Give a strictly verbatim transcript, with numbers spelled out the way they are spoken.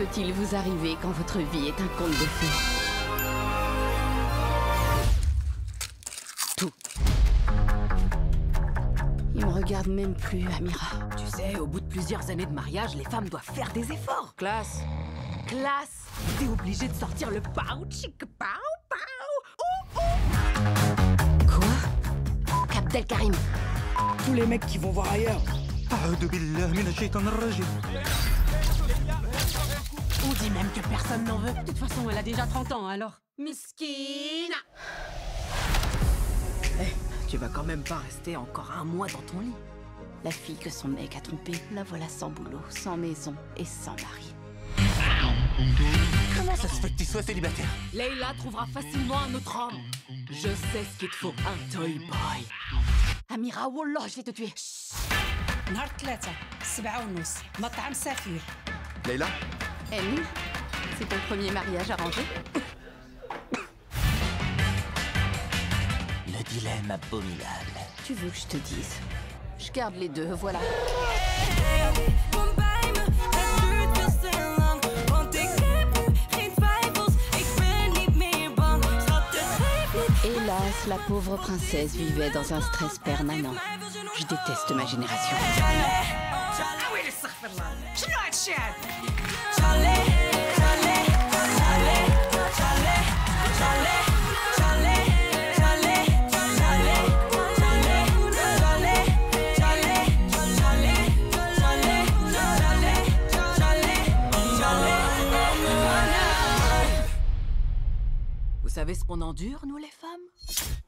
peut-il vous arriver quand votre vie est un conte de fées? Tout. Il me regarde même plus, Amira. Tu sais, au bout de plusieurs années de mariage, les femmes doivent faire des efforts. Classe. Classe. T'es obligée de sortir le pao, chic, pao, pao. Oh, oh. Quoi? Cap d'Elkarim. Tous les mecs qui vont voir ailleurs. On dit même que personne n'en veut. De toute façon, elle a déjà trente ans, alors. Meskina. Hé, hey, tu vas quand même pas rester encore un mois dans ton lit. La fille que son mec a trompée, la voilà sans boulot, sans maison et sans mari. Comment ça se fait que tu sois célibataire? Leïla trouvera facilement un autre homme. Je sais ce qu'il te faut, un toy boy. Amira, wallah, je vais te tuer. Leïla? Amir, c'est ton premier mariage arrangé? Le dilemme abominable. Tu veux que je te dise? Je garde les deux, voilà. Hélas, la pauvre princesse vivait dans un stress permanent. Je déteste ma génération. Vous savez ce qu'on endure, nous les femmes ?